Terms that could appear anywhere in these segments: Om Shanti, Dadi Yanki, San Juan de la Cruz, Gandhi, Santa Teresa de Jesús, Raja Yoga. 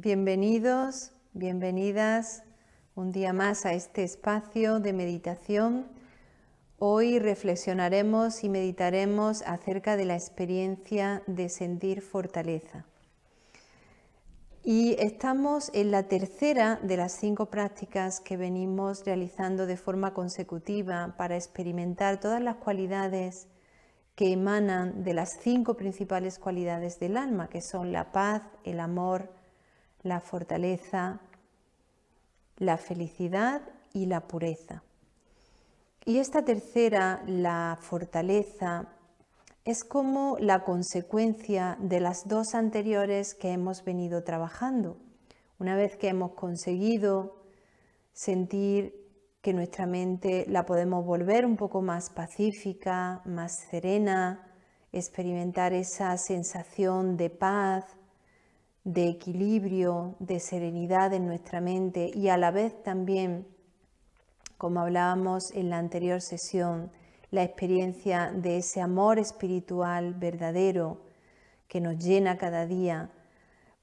Bienvenidos, bienvenidas un día más a este espacio de meditación. Hoy reflexionaremos y meditaremos acerca de la experiencia de sentir fortaleza. Y estamos en la tercera de las 5 prácticas que venimos realizando de forma consecutiva para experimentar todas las cualidades que emanan de las 5 principales cualidades del alma, que son la paz, el amor, la fortaleza, la felicidad y la pureza. Y esta tercera, la fortaleza, es como la consecuencia de las 2 anteriores que hemos venido trabajando. Una vez que hemos conseguido sentir que nuestra mente la podemos volver un poco más pacífica, más serena, experimentar esa sensación de paz, de equilibrio, de serenidad en nuestra mente y a la vez también, como hablábamos en la anterior sesión, la experiencia de ese amor espiritual verdadero que nos llena cada día,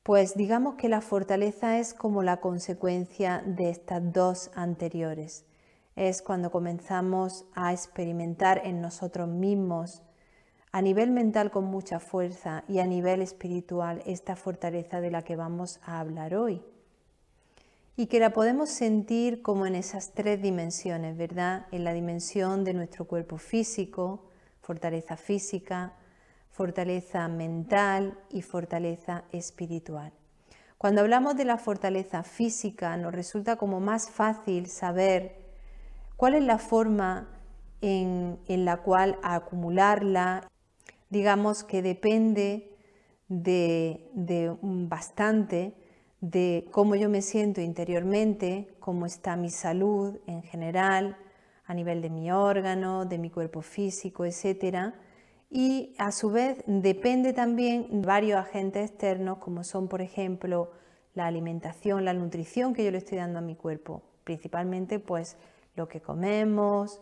pues digamos que la fortaleza es como la consecuencia de estas 2 anteriores. Es cuando comenzamos a experimentar en nosotros mismos a nivel mental con mucha fuerza y a nivel espiritual esta fortaleza de la que vamos a hablar hoy. Y que la podemos sentir como en esas 3 dimensiones, ¿verdad? En la dimensión de nuestro cuerpo físico, fortaleza física, fortaleza mental y fortaleza espiritual. Cuando hablamos de la fortaleza física nos resulta como más fácil saber cuál es la forma en la cual acumularla. Digamos que depende de bastante de cómo yo me siento interiormente, cómo está mi salud en general, a nivel de mi órgano, de mi cuerpo físico, etc. Y a su vez depende también de varios agentes externos, como son, por ejemplo, la alimentación, la nutrición que yo le estoy dando a mi cuerpo. Principalmente, pues, lo que comemos,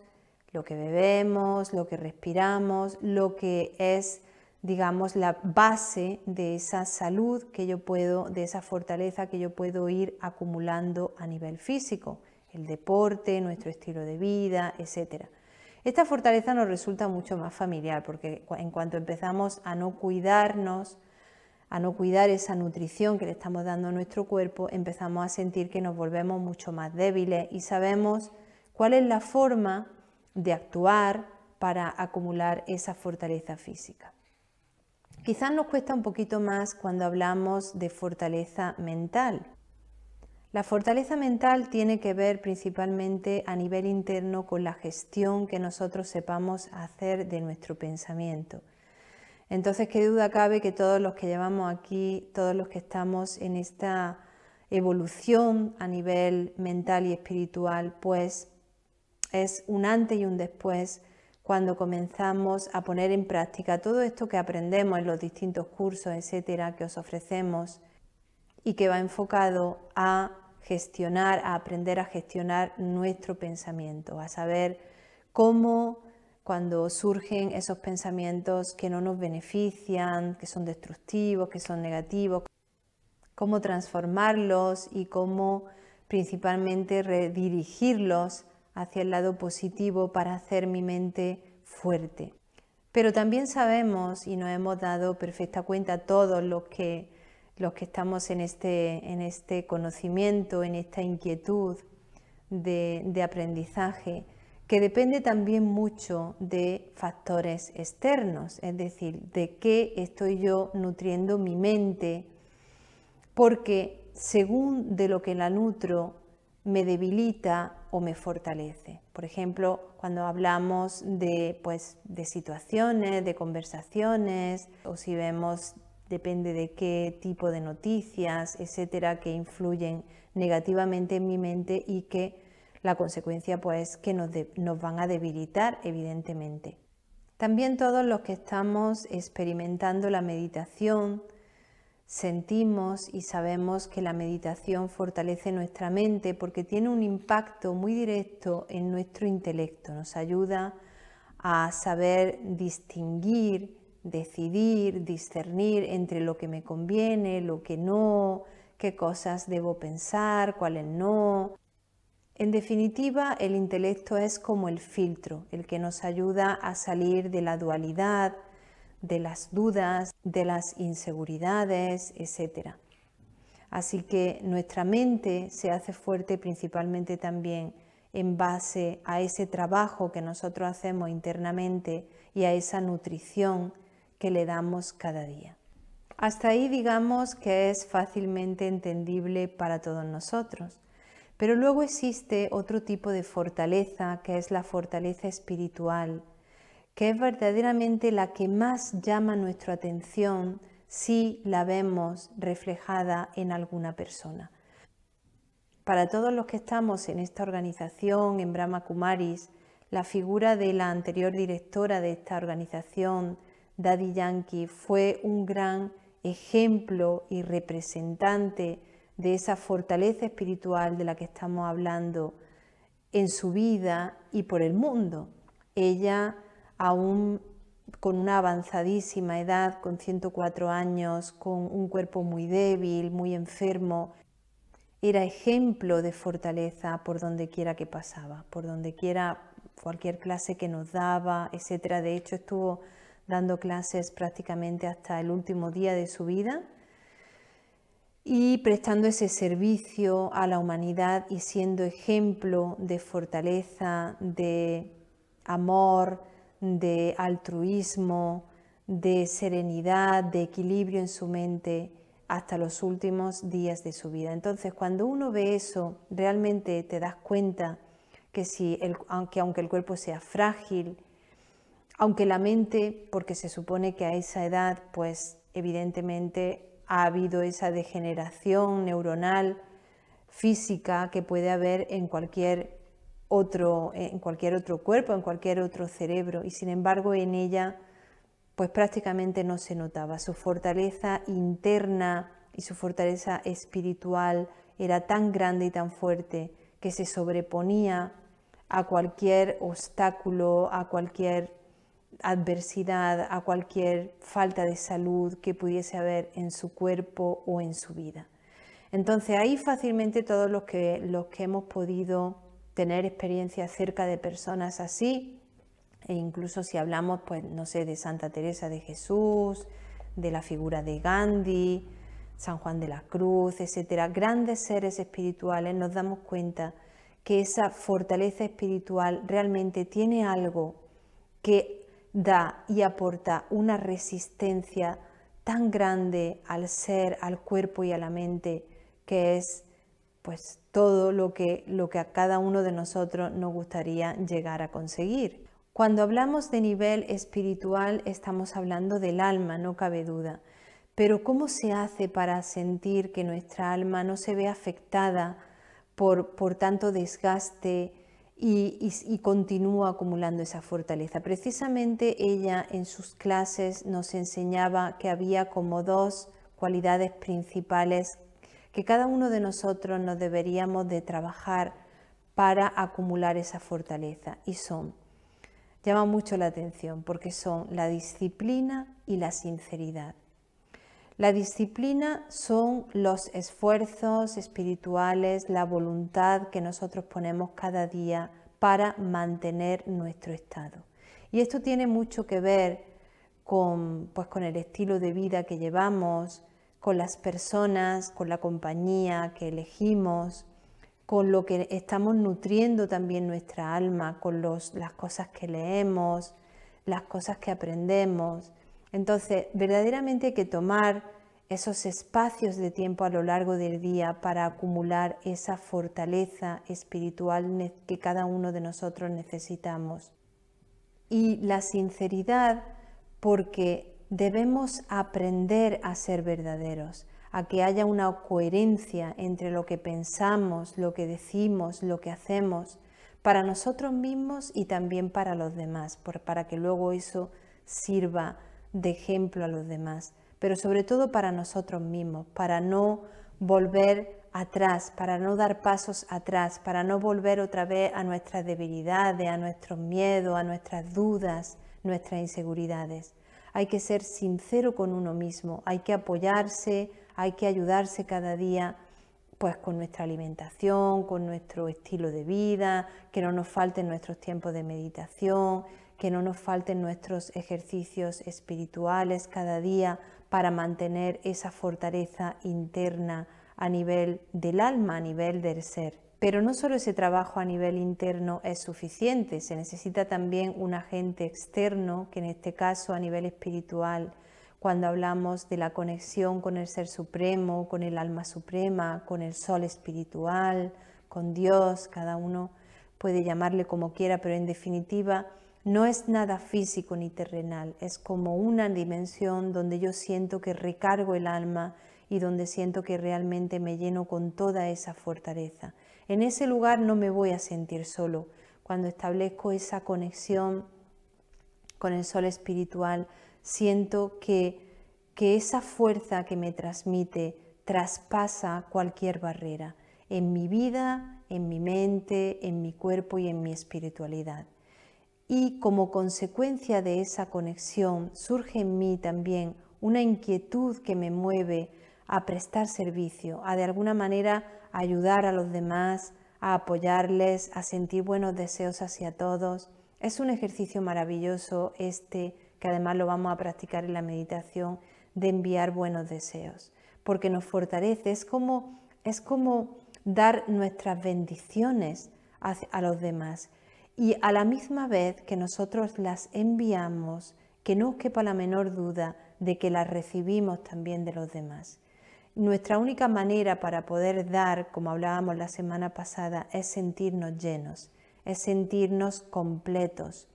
lo que bebemos, lo que respiramos, lo que es, digamos, la base de esa salud que yo puedo, de esa fortaleza que yo puedo ir acumulando a nivel físico, el deporte, nuestro estilo de vida, etc. Esta fortaleza nos resulta mucho más familiar porque en cuanto empezamos a no cuidarnos, a no cuidar esa nutrición que le estamos dando a nuestro cuerpo, empezamos a sentir que nos volvemos mucho más débiles y sabemos cuál es la forma de actuar para acumular esa fortaleza física. Quizás nos cuesta un poquito más cuando hablamos de fortaleza mental. La fortaleza mental tiene que ver principalmente a nivel interno con la gestión que nosotros sepamos hacer de nuestro pensamiento. Entonces, qué duda cabe que todos los que llevamos aquí, todos los que estamos en esta evolución a nivel mental y espiritual, pues es un antes y un después cuando comenzamos a poner en práctica todo esto que aprendemos en los distintos cursos, etcétera, que os ofrecemos y que va enfocado a gestionar, a aprender a gestionar nuestro pensamiento, a saber cómo cuando surgen esos pensamientos que no nos benefician, que son destructivos, que son negativos, cómo transformarlos y cómo principalmente redirigirlos hacia el lado positivo para hacer mi mente fuerte. Pero también sabemos y nos hemos dado perfecta cuenta todos los que estamos en este conocimiento, en esta inquietud de aprendizaje, que depende también mucho de factores externos, es decir, de qué estoy yo nutriendo mi mente, porque según de lo que la nutro me debilita o me fortalece. Por ejemplo, cuando hablamos de situaciones, de conversaciones, o si vemos, depende de qué tipo de noticias, etcétera, que influyen negativamente en mi mente y que la consecuencia pues es que nos van a debilitar, evidentemente. También todos los que estamos experimentando la meditación, sentimos y sabemos que la meditación fortalece nuestra mente porque tiene un impacto muy directo en nuestro intelecto. Nos ayuda a saber distinguir, decidir, discernir entre lo que me conviene, lo que no, qué cosas debo pensar, cuáles no. En definitiva, el intelecto es como el filtro, el que nos ayuda a salir de la dualidad, de las dudas, de las inseguridades, etc. Así que nuestra mente se hace fuerte principalmente también en base a ese trabajo que nosotros hacemos internamente y a esa nutrición que le damos cada día. Hasta ahí digamos que es fácilmente entendible para todos nosotros, pero luego existe otro tipo de fortaleza, que es la fortaleza espiritual, que es verdaderamente la que más llama nuestra atención si la vemos reflejada en alguna persona. Para todos los que estamos en esta organización, en Brahma Kumaris, la figura de la anterior directora de esta organización, Dadi Yanki, fue un gran ejemplo y representante de esa fortaleza espiritual de la que estamos hablando en su vida y por el mundo. Ella, aún con una avanzadísima edad, con 104 años, con un cuerpo muy débil, muy enfermo, era ejemplo de fortaleza por donde quiera que pasaba, por donde quiera, cualquier clase que nos daba, etc. De hecho, estuvo dando clases prácticamente hasta el último día de su vida y prestando ese servicio a la humanidad y siendo ejemplo de fortaleza, de amor, de altruismo, de serenidad, de equilibrio en su mente hasta los últimos días de su vida. Entonces, cuando uno ve eso, realmente te das cuenta que aunque el cuerpo sea frágil, aunque la mente, porque se supone que a esa edad, pues evidentemente ha habido esa degeneración neuronal, física, que puede haber en cualquier otro cuerpo, en cualquier otro cerebro, y sin embargo en ella pues prácticamente no se notaba. Su fortaleza interna y su fortaleza espiritual era tan grande y tan fuerte que se sobreponía a cualquier obstáculo, a cualquier adversidad, a cualquier falta de salud que pudiese haber en su cuerpo o en su vida. Entonces ahí fácilmente todos los que hemos podido tener experiencia cerca de personas así, e incluso si hablamos, pues no sé, de Santa Teresa de Jesús, de la figura de Gandhi, San Juan de la Cruz, etcétera, grandes seres espirituales, nos damos cuenta que esa fortaleza espiritual realmente tiene algo que da y aporta una resistencia tan grande al ser, al cuerpo y a la mente, que es pues todo lo que a cada uno de nosotros nos gustaría llegar a conseguir. Cuando hablamos de nivel espiritual estamos hablando del alma, no cabe duda. Pero ¿cómo se hace para sentir que nuestra alma no se ve afectada por tanto desgaste y continúa acumulando esa fortaleza? Precisamente ella en sus clases nos enseñaba que había como dos cualidades principales que cada uno de nosotros nos deberíamos de trabajar para acumular esa fortaleza, y son, llama mucho la atención porque son la disciplina y la sinceridad. La disciplina son los esfuerzos espirituales, la voluntad que nosotros ponemos cada día para mantener nuestro estado. Y esto tiene mucho que ver con el estilo de vida que llevamos, con las personas, con la compañía que elegimos, con lo que estamos nutriendo también nuestra alma, con las cosas que leemos, las cosas que aprendemos. Entonces, verdaderamente hay que tomar esos espacios de tiempo a lo largo del día para acumular esa fortaleza espiritual que cada uno de nosotros necesitamos. Y la sinceridad, porque debemos aprender a ser verdaderos, a que haya una coherencia entre lo que pensamos, lo que decimos, lo que hacemos, para nosotros mismos y también para los demás, para que luego eso sirva de ejemplo a los demás, pero sobre todo para nosotros mismos, para no volver atrás, para no dar pasos atrás, para no volver otra vez a nuestras debilidades, a nuestros miedos, a nuestras dudas, nuestras inseguridades. Hay que ser sincero con uno mismo, hay que apoyarse, hay que ayudarse cada día, pues con nuestra alimentación, con nuestro estilo de vida, que no nos falten nuestros tiempos de meditación, que no nos falten nuestros ejercicios espirituales cada día para mantener esa fortaleza interna a nivel del alma, a nivel del ser. Pero no solo ese trabajo a nivel interno es suficiente, se necesita también un agente externo, que en este caso a nivel espiritual, cuando hablamos de la conexión con el Ser Supremo, con el Alma Suprema, con el Sol Espiritual, con Dios, cada uno puede llamarle como quiera, pero en definitiva no es nada físico ni terrenal, es como una dimensión donde yo siento que recargo el alma y donde siento que realmente me lleno con toda esa fortaleza. En ese lugar no me voy a sentir solo. Cuando establezco esa conexión con el Sol Espiritual, siento que esa fuerza que me transmite traspasa cualquier barrera en mi vida, en mi mente, en mi cuerpo y en mi espiritualidad. Y como consecuencia de esa conexión surge en mí también una inquietud que me mueve a prestar servicio, a de alguna manera ayudar a los demás, a apoyarles, a sentir buenos deseos hacia todos. Es un ejercicio maravilloso este, que además lo vamos a practicar en la meditación, de enviar buenos deseos, porque nos fortalece, es como dar nuestras bendiciones a los demás, y a la misma vez que nosotros las enviamos, que no os quepa la menor duda de que las recibimos también de los demás. Nuestra única manera para poder dar, como hablábamos la semana pasada, es sentirnos llenos, es sentirnos completos,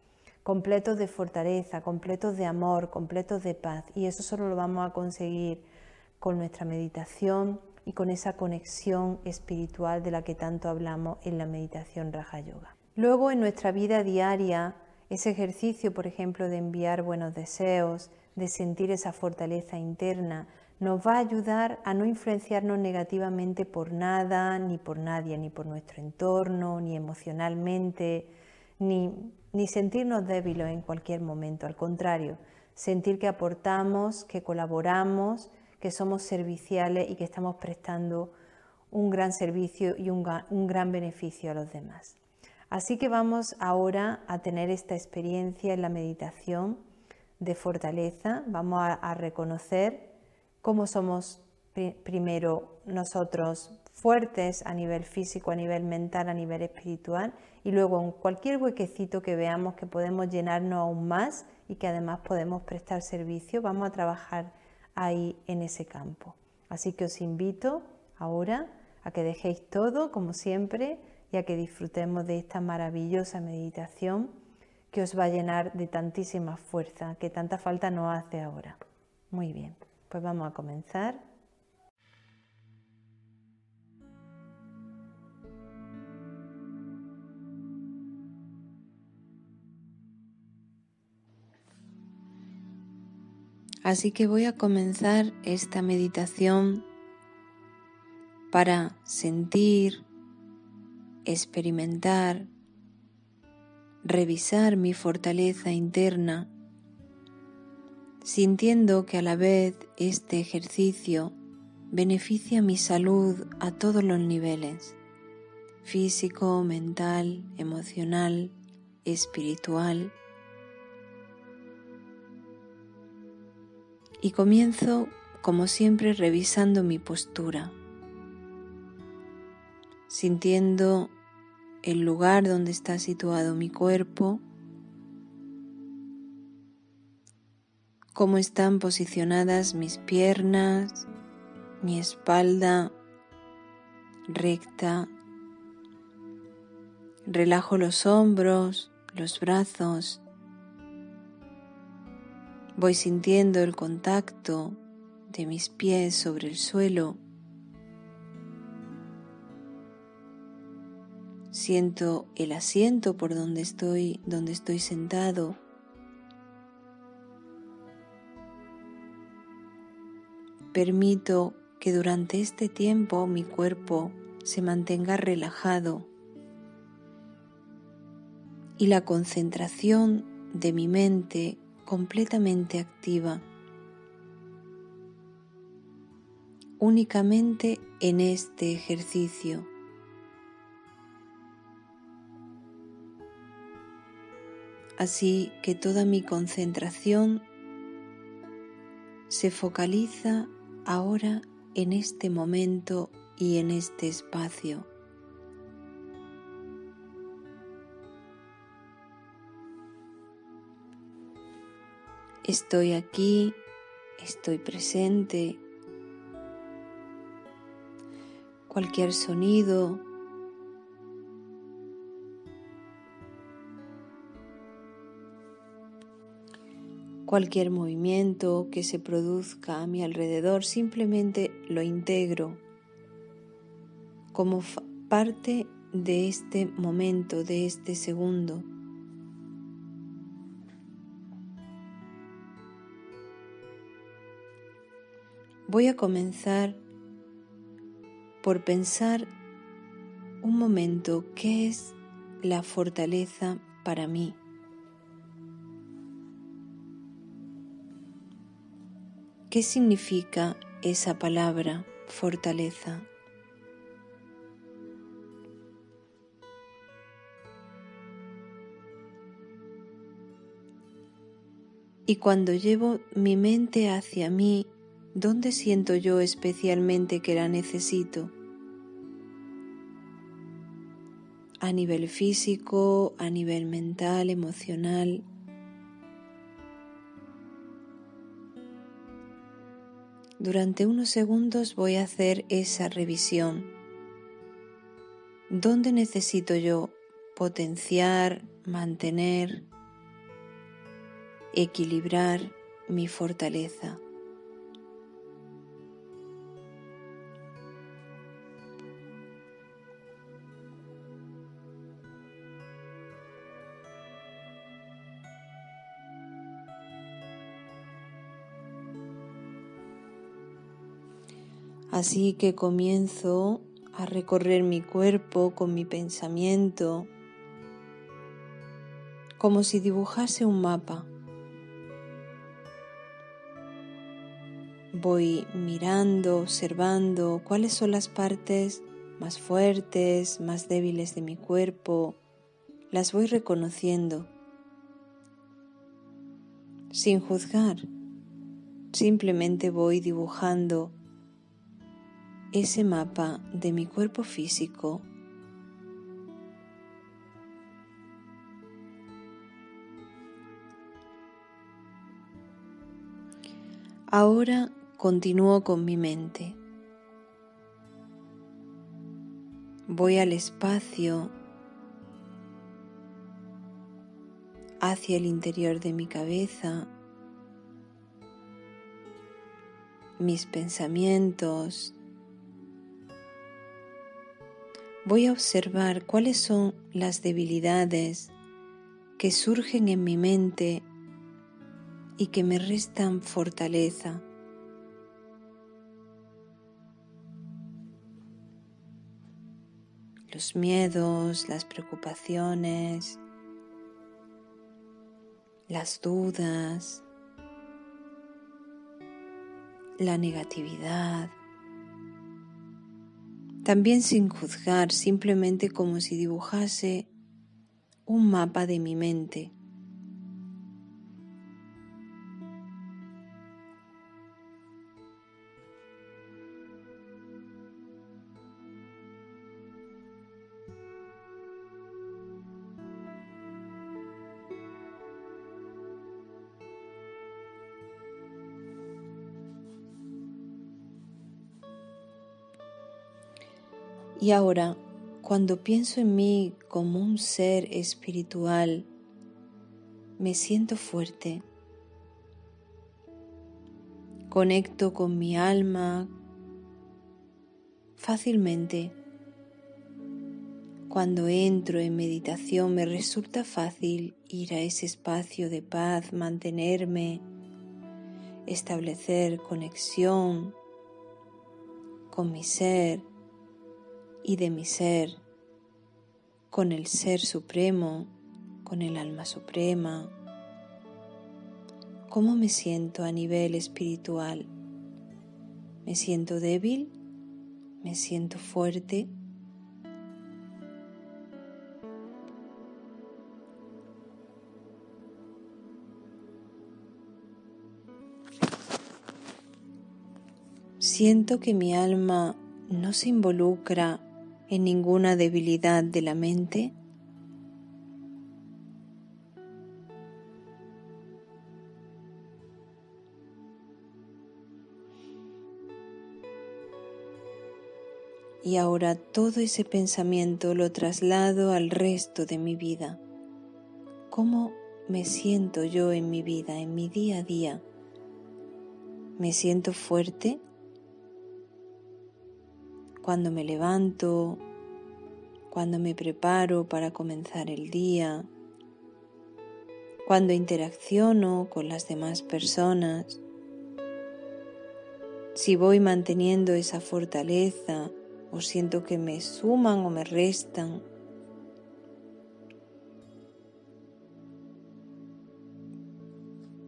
completos de fortaleza, completos de amor, completos de paz. Y eso solo lo vamos a conseguir con nuestra meditación y con esa conexión espiritual de la que tanto hablamos en la meditación Raja Yoga. Luego, en nuestra vida diaria, ese ejercicio, por ejemplo, de enviar buenos deseos, de sentir esa fortaleza interna, nos va a ayudar a no influenciarnos negativamente por nada, ni por nadie, ni por nuestro entorno, ni emocionalmente, ni sentirnos débiles en cualquier momento. Al contrario, sentir que aportamos, que colaboramos, que somos serviciales y que estamos prestando un gran servicio y un gran beneficio a los demás. Así que vamos ahora a tener esta experiencia en la meditación de fortaleza. Vamos a reconocer cómo somos primero nosotros fuertes a nivel físico, a nivel mental, a nivel espiritual, y luego en cualquier huequecito que veamos que podemos llenarnos aún más y que además podemos prestar servicio, vamos a trabajar ahí en ese campo. Así que os invito ahora a que dejéis todo, como siempre, y a que disfrutemos de esta maravillosa meditación que os va a llenar de tantísima fuerza, que tanta falta nos hace ahora. Muy bien, pues vamos a comenzar. Así que voy a comenzar esta meditación para sentir, experimentar, revisar mi fortaleza interna, sintiendo que a la vez este ejercicio beneficia mi salud a todos los niveles, físico, mental, emocional, espiritual. Y comienzo, como siempre, revisando mi postura, sintiendo el lugar donde está situado mi cuerpo, cómo están posicionadas mis piernas, mi espalda recta. Relajo los hombros, los brazos. Voy sintiendo el contacto de mis pies sobre el suelo. Siento el asiento por donde estoy sentado. Permito que durante este tiempo mi cuerpo se mantenga relajado y la concentración de mi mente completamente activa. únicamente en este ejercicio. Así que toda mi concentración se focaliza ahora en este momento y en este espacio. Estoy aquí, estoy presente. Cualquier sonido, cualquier movimiento que se produzca a mi alrededor, simplemente lo integro como parte de este momento, de este segundo. Voy a comenzar por pensar un momento qué es la fortaleza para mí. ¿Qué significa esa palabra, fortaleza? Y cuando llevo mi mente hacia mí, ¿dónde siento yo especialmente que la necesito? A nivel físico, a nivel mental, emocional. Durante unos segundos voy a hacer esa revisión. ¿Dónde necesito yo potenciar, mantener, equilibrar mi fortaleza? Así que comienzo a recorrer mi cuerpo con mi pensamiento, como si dibujase un mapa. Voy mirando, observando cuáles son las partes más fuertes, más débiles de mi cuerpo. Las voy reconociendo, sin juzgar. Simplemente voy dibujando ese mapa de mi cuerpo físico. Ahora continúo con mi mente. Voy al espacio hacia el interior de mi cabeza. Mis pensamientos. Voy a observar cuáles son las debilidades que surgen en mi mente y que me restan fortaleza. Los miedos, las preocupaciones, las dudas, la negatividad. También sin juzgar, simplemente como si dibujase un mapa de mi mente. Y ahora, cuando pienso en mí como un ser espiritual, me siento fuerte. Conecto con mi alma fácilmente. Cuando entro en meditación me resulta fácil ir a ese espacio de paz, mantenerme, establecer conexión con mi ser. Y de mi ser, con el Ser Supremo, con el Alma Suprema. ¿Cómo me siento a nivel espiritual? Me siento débil, me siento fuerte. Siento que mi alma no se involucra en ninguna debilidad de la mente. Y ahora todo ese pensamiento lo traslado al resto de mi vida. ¿Cómo me siento yo en mi vida, en mi día a día? ¿Me siento fuerte? Cuando me levanto, cuando me preparo para comenzar el día, cuando interacciono con las demás personas, si voy manteniendo esa fortaleza o siento que me suman o me restan.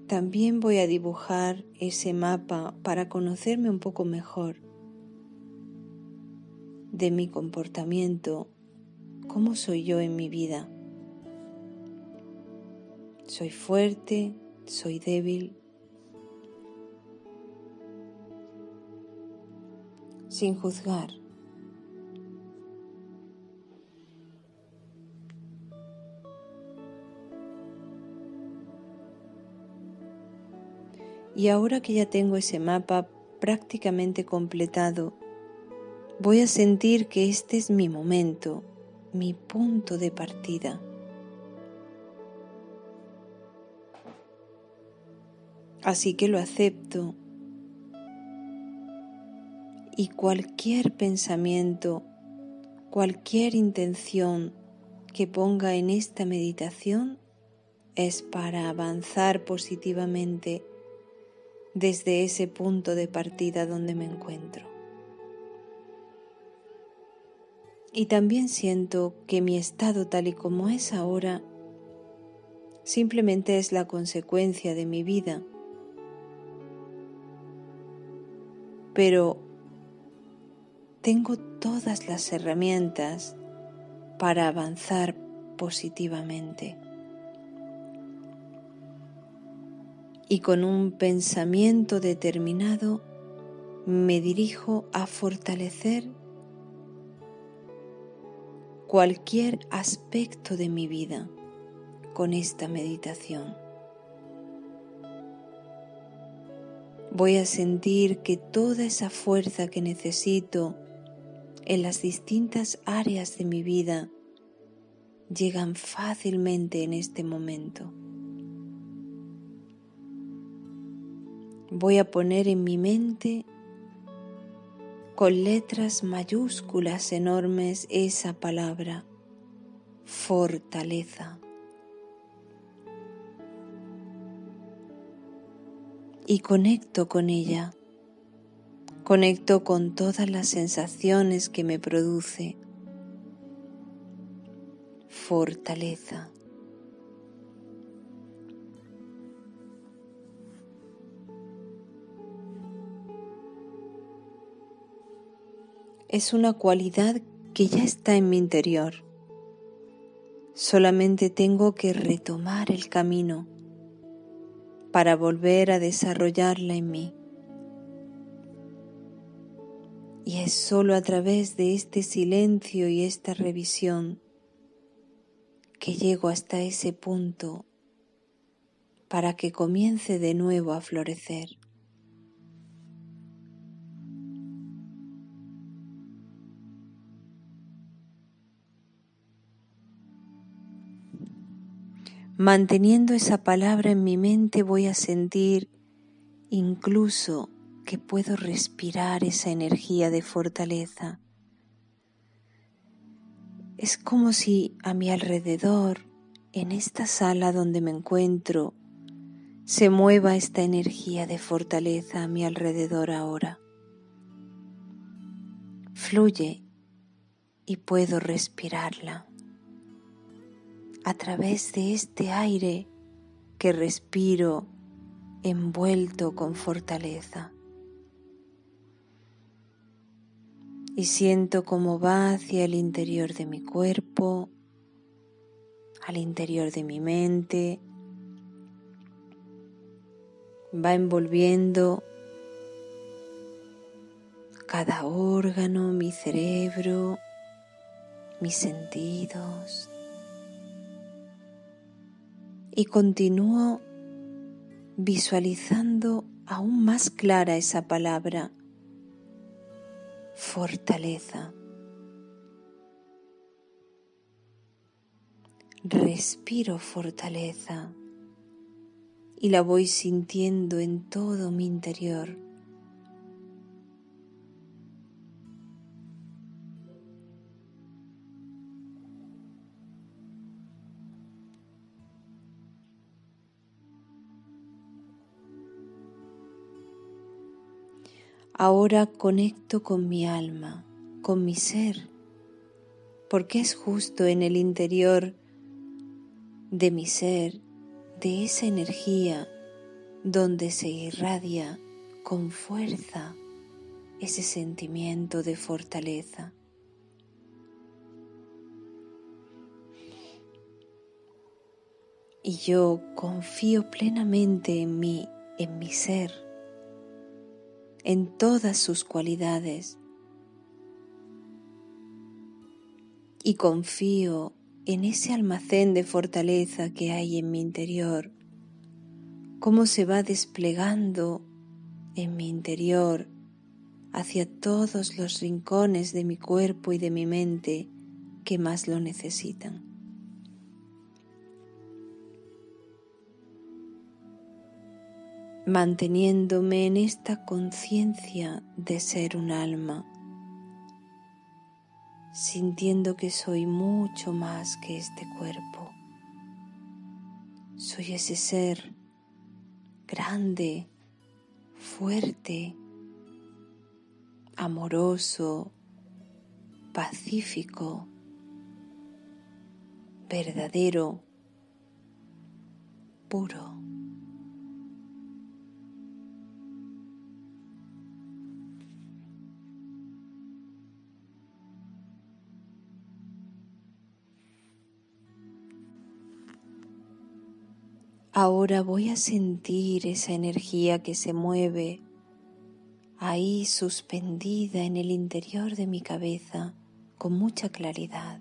También voy a dibujar ese mapa para conocerme un poco mejor, de mi comportamiento, cómo soy yo en mi vida. ¿Soy fuerte? ¿Soy débil? Sin juzgar. Y ahora que ya tengo ese mapa prácticamente completado, voy a sentir que este es mi momento, mi punto de partida. Así que lo acepto. Y cualquier pensamiento, cualquier intención que ponga en esta meditación es para avanzar positivamente desde ese punto de partida donde me encuentro. Y también siento que mi estado tal y como es ahora simplemente es la consecuencia de mi vida. Pero tengo todas las herramientas para avanzar positivamente. Y con un pensamiento determinado me dirijo a fortalecer cualquier aspecto de mi vida con esta meditación. Voy a sentir que toda esa fuerza que necesito en las distintas áreas de mi vida llegan fácilmente en este momento. Voy a poner en mi mente con letras mayúsculas enormes esa palabra, fortaleza. Y conecto con ella, conecto con todas las sensaciones que me produce. Fortaleza. Es una cualidad que ya está en mi interior. Solamente tengo que retomar el camino para volver a desarrollarla en mí. Y es solo a través de este silencio y esta revisión que llego hasta ese punto para que comience de nuevo a florecer. Manteniendo esa palabra en mi mente voy a sentir incluso que puedo respirar esa energía de fortaleza. Es como si a mi alrededor, en esta sala donde me encuentro, se mueva esta energía de fortaleza a mi alrededor ahora. Fluye y puedo respirarla. A través de este aire que respiro envuelto con fortaleza. y siento cómo va hacia el interior de mi cuerpo, al interior de mi mente, va envolviendo cada órgano, mi cerebro, mis sentidos, y continúo visualizando aún más clara esa palabra, fortaleza. Respiro fortaleza y la voy sintiendo en todo mi interior. Ahora conecto con mi alma, con mi ser, porque es justo en el interior de mi ser, de esa energía donde se irradia con fuerza ese sentimiento de fortaleza. Y yo confío plenamente en mí, en mi ser, en todas sus cualidades, y confío en ese almacén de fortaleza que hay en mi interior, cómo se va desplegando en mi interior hacia todos los rincones de mi cuerpo y de mi mente que más lo necesitan. Manteniéndome en esta conciencia de ser un alma, sintiendo que soy mucho más que este cuerpo. Soy ese ser grande, fuerte, amoroso, pacífico, verdadero, puro. Ahora voy a sentir esa energía que se mueve ahí suspendida en el interior de mi cabeza con mucha claridad.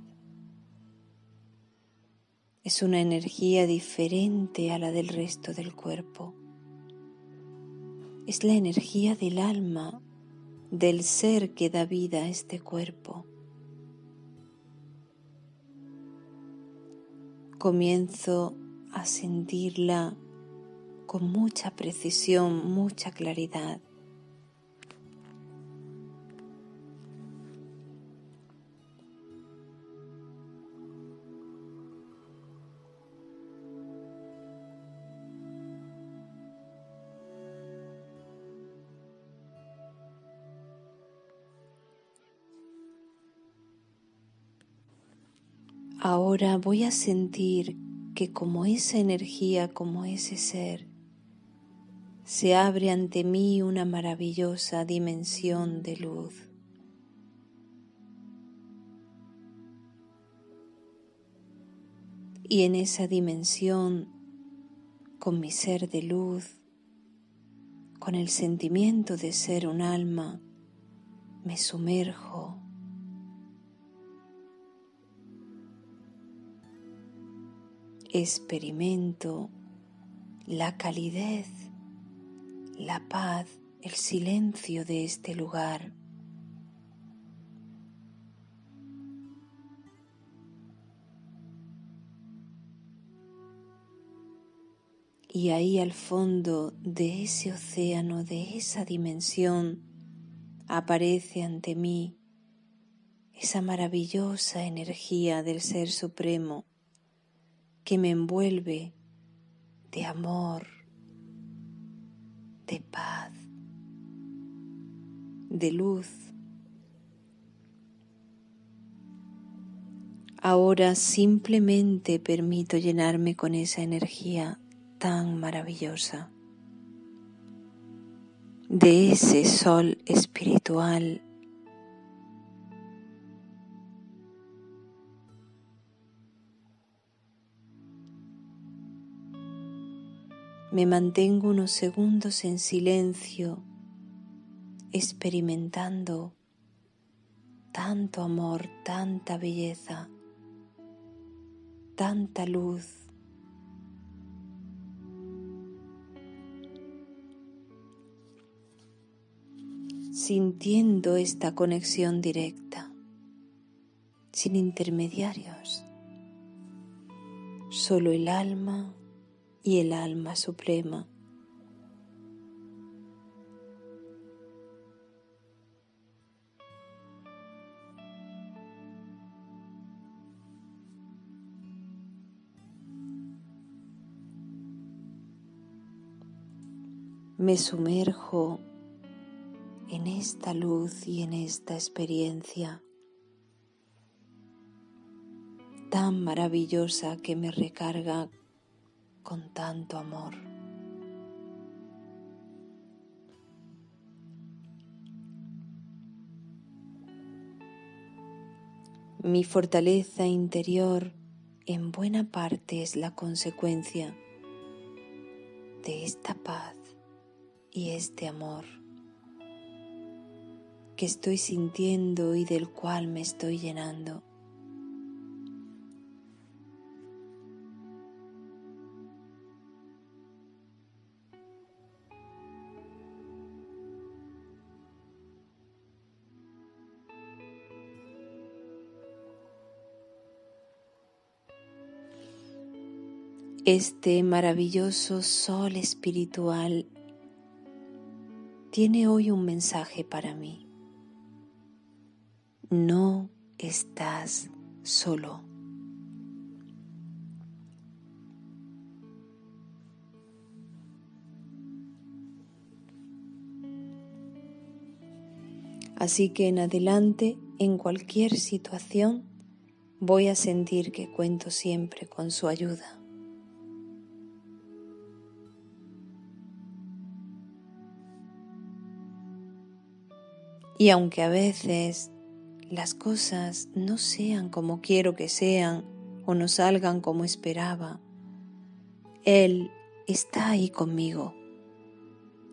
Es una energía diferente a la del resto del cuerpo. Es la energía del alma, del ser que da vida a este cuerpo. Comienzo a sentirla con mucha precisión, mucha claridad. Ahora voy a sentir que como esa energía, como ese ser, se abre ante mí una maravillosa dimensión de luz. Y en esa dimensión, con mi ser de luz, con el sentimiento de ser un alma, me sumerjo. Experimento la calidez, la paz, el silencio de este lugar. Y ahí al fondo de ese océano, de esa dimensión, aparece ante mí esa maravillosa energía del Ser Supremo, que me envuelve de amor, de paz, de luz. Ahora simplemente permito llenarme con esa energía tan maravillosa, de ese sol espiritual Me mantengo unos segundos en silencio, experimentando tanto amor, tanta belleza, tanta luz. Sintiendo esta conexión directa, sin intermediarios, solo el alma y el alma suprema. Me sumerjo en esta luz y en esta experiencia tan maravillosa que me recarga con tanto amor. Mi fortaleza interior en buena parte es la consecuencia de esta paz y este amor que estoy sintiendo y del cual me estoy llenando. Este maravilloso sol espiritual tiene hoy un mensaje para mí. No estás solo. Así que en adelante, en cualquier situación, voy a sentir que cuento siempre con su ayuda. Y aunque a veces las cosas no sean como quiero que sean o no salgan como esperaba, Él está ahí conmigo,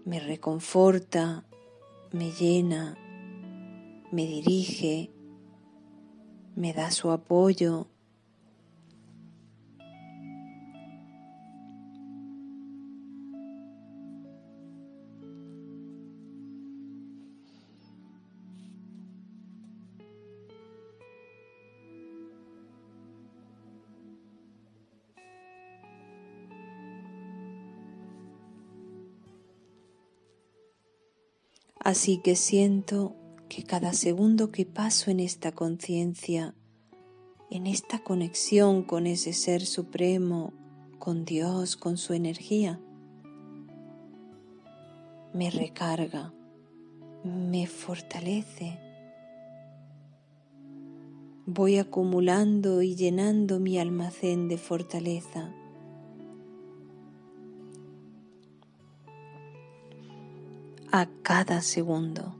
me reconforta, me llena, me dirige, me da su apoyo. Así que siento que cada segundo que paso en esta conciencia, en esta conexión con ese Ser Supremo, con Dios, con su energía, me recarga, me fortalece. Voy acumulando y llenando mi almacén de fortaleza. A cada segundo.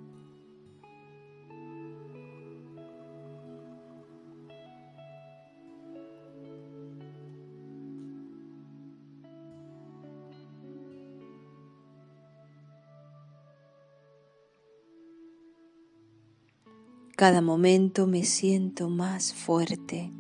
Cada momento me siento más fuerte.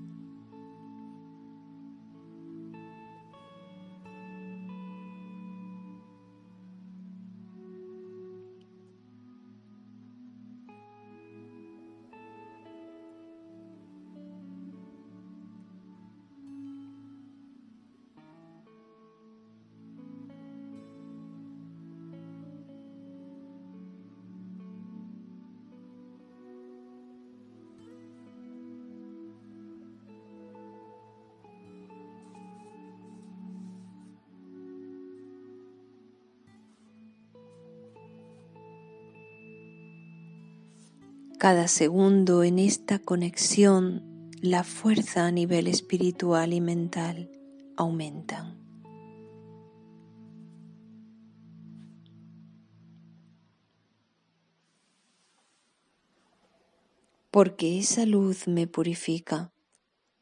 Cada segundo en esta conexión, la fuerza a nivel espiritual y mental aumentan. Porque esa luz me purifica,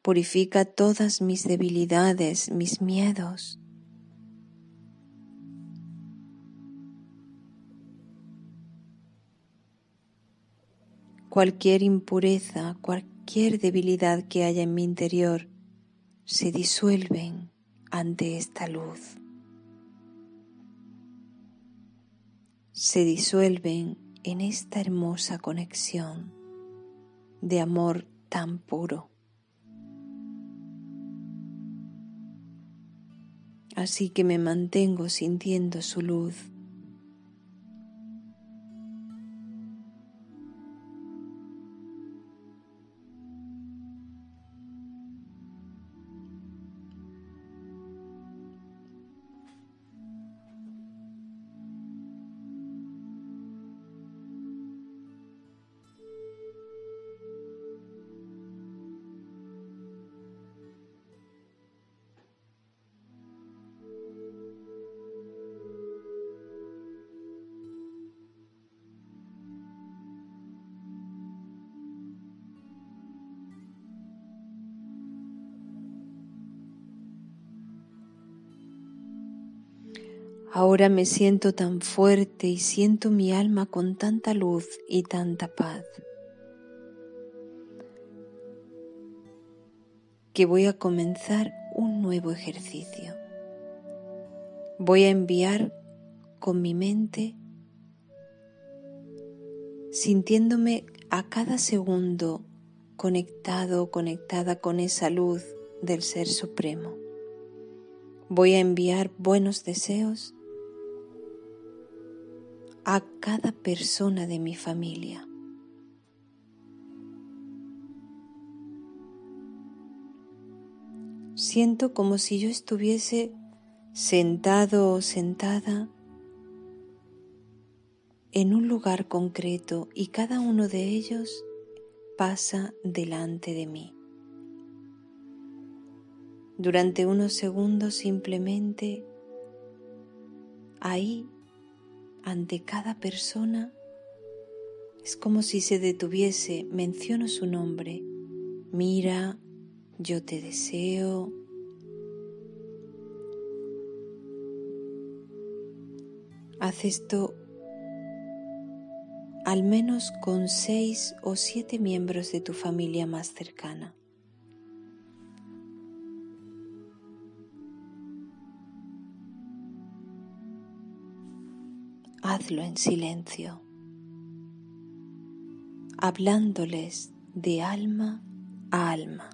purifica todas mis debilidades, mis miedos, Cualquier impureza, cualquier debilidad que haya en mi interior, se disuelven ante esta luz. Se disuelven en esta hermosa conexión de amor tan puro. Así que me mantengo sintiendo su luz. Ahora me siento tan fuerte y siento mi alma con tanta luz y tanta paz, que voy a comenzar un nuevo ejercicio. Voy a enviar con mi mente, sintiéndome a cada segundo conectado o conectada con esa luz del Ser Supremo. Voy a enviar buenos deseos a cada persona de mi familia. Siento como si yo estuviese sentado o sentada en un lugar concreto y cada uno de ellos pasa delante de mí. Durante unos segundos simplemente ahí, ante cada persona, es como si se detuviese, menciono su nombre, mira, yo te deseo. Haz esto al menos con 6 o 7 miembros de tu familia más cercana. Hazlo en silencio, hablándoles de alma a alma.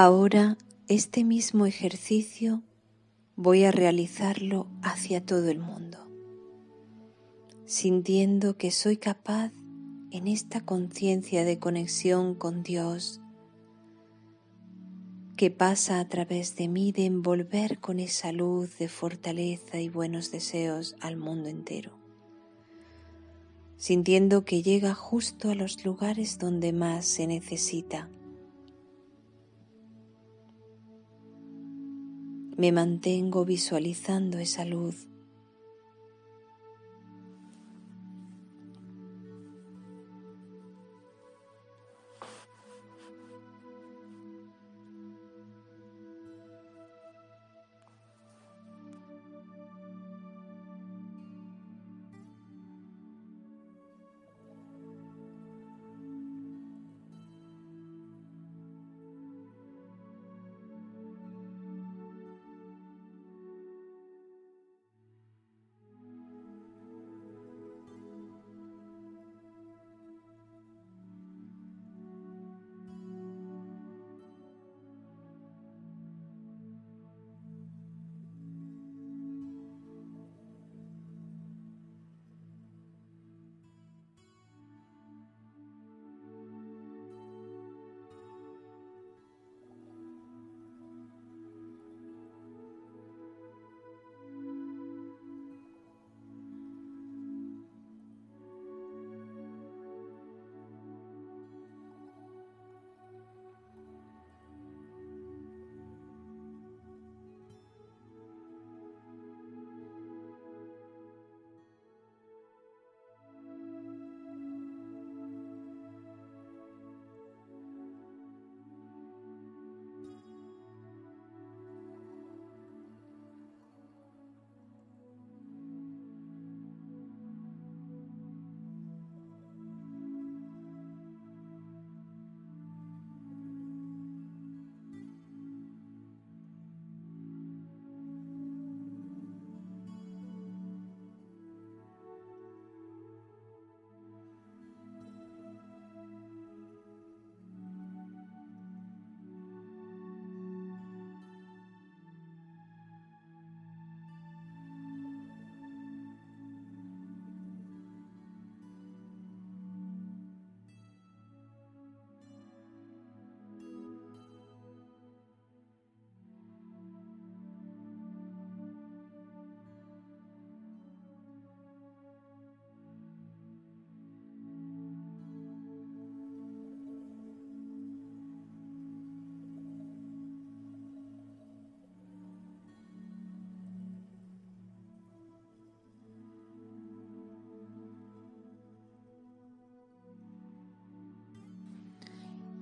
Ahora este mismo ejercicio voy a realizarlo hacia todo el mundo, sintiendo que soy capaz en esta conciencia de conexión con Dios que pasa a través de mí de envolver con esa luz de fortaleza y buenos deseos al mundo entero, sintiendo que llega justo a los lugares donde más se necesita. Me mantengo visualizando esa luz.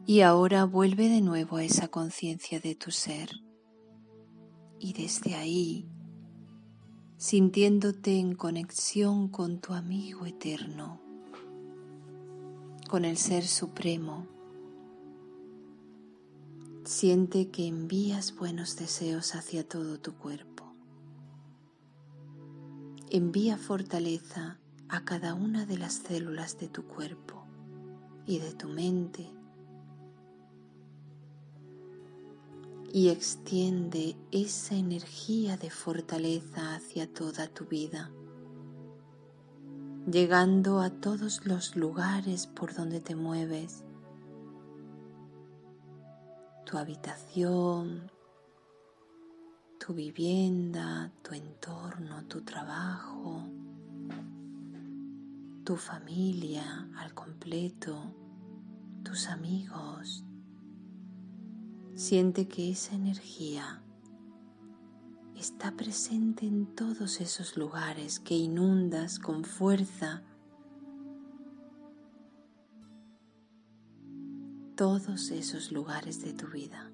Y ahora vuelve de nuevo a esa conciencia de tu ser y desde ahí, sintiéndote en conexión con tu amigo eterno, con el Ser Supremo, siente que envías buenos deseos hacia todo tu cuerpo. Envía fortaleza a cada una de las células de tu cuerpo y de tu mente, y extiende esa energía de fortaleza hacia toda tu vida, llegando a todos los lugares por donde te mueves, tu habitación, tu vivienda, tu entorno, tu trabajo, tu familia al completo, tus amigos. Siente que esa energía está presente en todos esos lugares que inundas con fuerza, todos esos lugares de tu vida.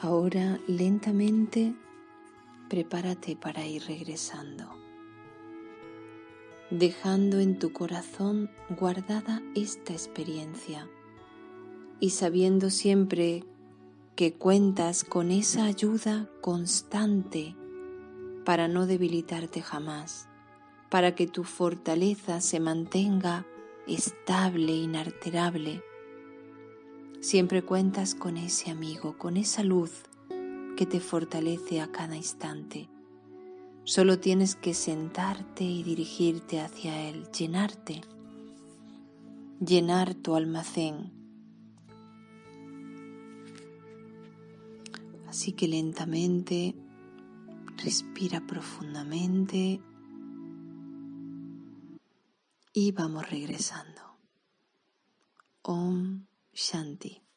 Ahora lentamente prepárate para ir regresando, dejando en tu corazón guardada esta experiencia y sabiendo siempre que cuentas con esa ayuda constante para no debilitarte jamás, para que tu fortaleza se mantenga estable, inalterable. Siempre cuentas con ese amigo, con esa luz que te fortalece a cada instante. Solo tienes que sentarte y dirigirte hacia él, llenarte, llenar tu almacén. Así que lentamente, respira profundamente y vamos regresando. Om Shanti.